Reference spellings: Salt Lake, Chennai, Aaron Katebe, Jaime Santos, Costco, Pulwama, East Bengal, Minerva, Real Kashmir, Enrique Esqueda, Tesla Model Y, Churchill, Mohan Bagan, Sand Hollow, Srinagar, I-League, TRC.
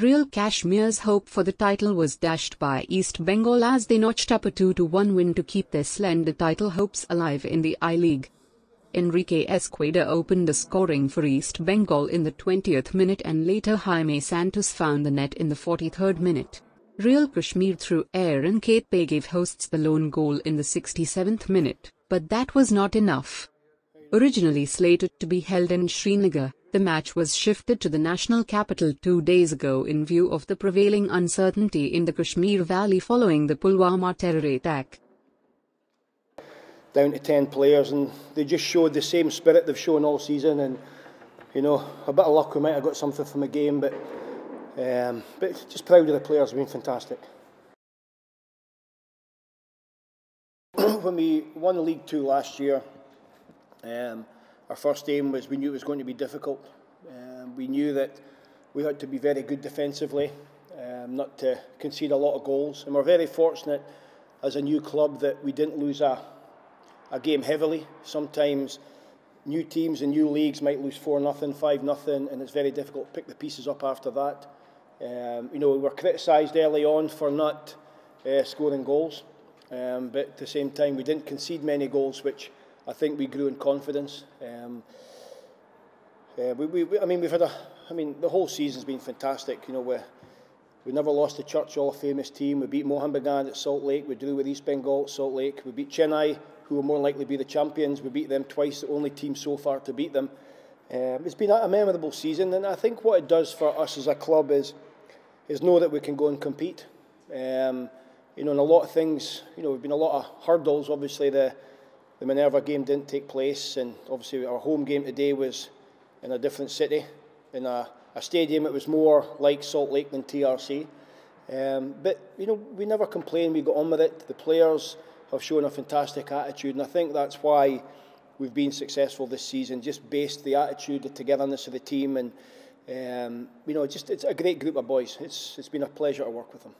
Real Kashmir's hope for the title was dashed by East Bengal as they notched up a 2-1 win to keep their slender title hopes alive in the I-League. Enrique Esqueda opened the scoring for East Bengal in the 20th minute and later Jaime Santos found the net in the 43rd minute. Real Kashmir through Aaron Katebe gave hosts the lone goal in the 67th minute, but that was not enough. Originally slated to be held in Srinagar, the match was shifted to the national capital 2 days ago in view of the prevailing uncertainty in the Kashmir Valley following the Pulwama terror attack. Down to 10 players, and they just showed the same spirit they've shown all season. And you know, a bit of luck, we might have got something from a game, but just proud of the players. It's been fantastic. When we won League Two last year, our first aim was we knew it was going to be difficult. We knew that we had to be very good defensively, not to concede a lot of goals. And we're very fortunate as a new club that we didn't lose a game heavily. Sometimes new teams and new leagues might lose 4-0, 5-0, and it's very difficult to pick the pieces up after that. You know, we were criticised early on for not scoring goals, but at the same time we didn't concede many goals, which I think we grew in confidence. The whole season's been fantastic. You know, we never lost to Churchill, a famous team. We beat Mohan Bagan at Salt Lake. We drew with East Bengal at Salt Lake. We beat Chennai, who will more likely be the champions. We beat them twice, the only team so far to beat them. It's been a memorable season, and I think what it does for us as a club is know that we can go and compete. You know, and a lot of things, you know, we've been a lot of hurdles. Obviously, the Minerva game didn't take place, and obviously our home game today was in a different city, in a stadium that was more like Salt Lake than TRC. But, you know, we never complained. We got on with it. The players have shown a fantastic attitude, and I think that's why we've been successful this season, just based the attitude, the togetherness of the team, and, you know, it's a great group of boys. It's been a pleasure to work with them.